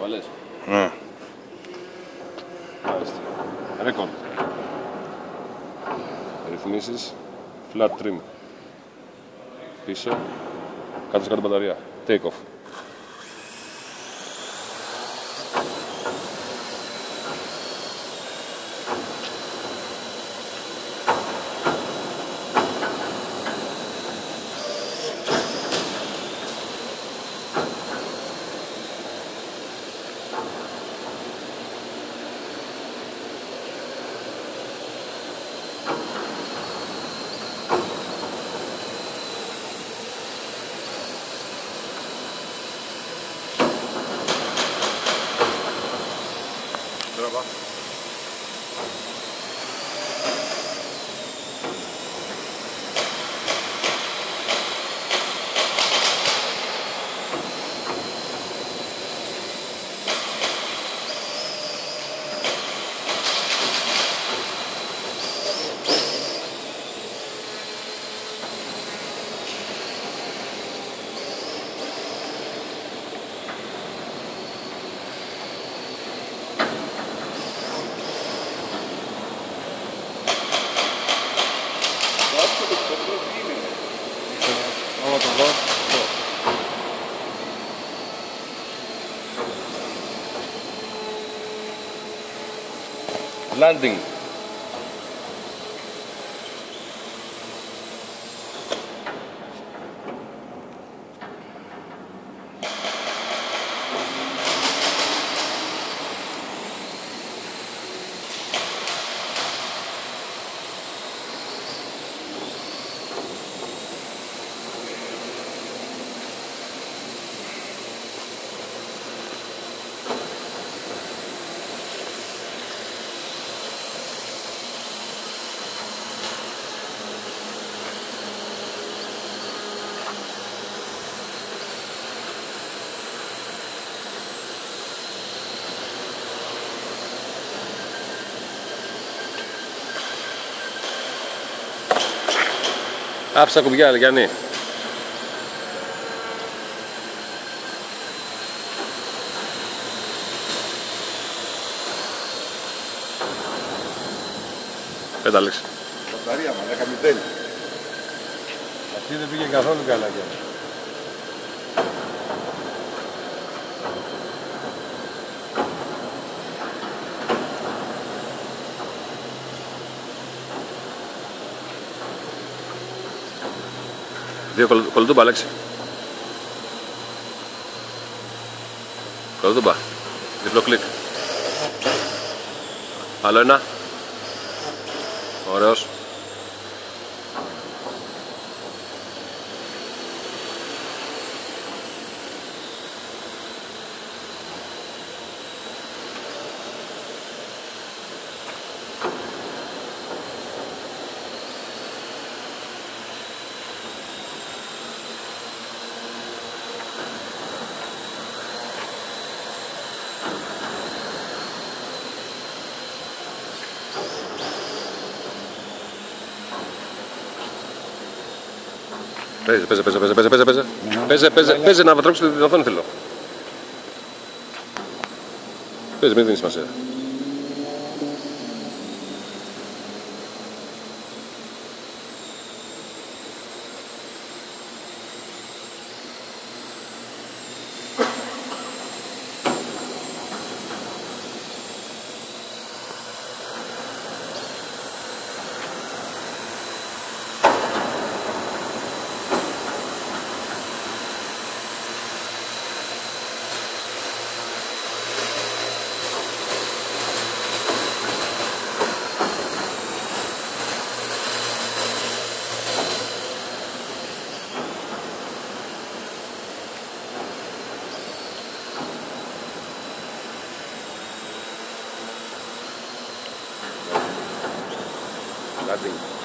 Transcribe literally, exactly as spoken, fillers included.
Βαλές. Ναι. Μάλιστα. Ρέκον. Ρυθμίσεις. Flat trim. Πίσω. Κάτω σε κάτω μπαταρία. Take off. Landing. Άψα κουμπιά, Λιγιάννη. Πέτα λέξη. Μπαταρία, μαλάκα, μη τέλει. Αυτή δεν πήγε καθόλου καλά και. Δύο κολοτούμπα, Αλέξη. Κολοτούμπα. Διπλό κλικ. Άλλο ένα. Ωραίος. Παίζε, παίζε, παίζε, παίζε, παίζε, παίζε, παίζε, παίζε, παίζε να βατρώξετε την οθόνη, θέλω. Παίζε, μην δίνει σημασία. I think.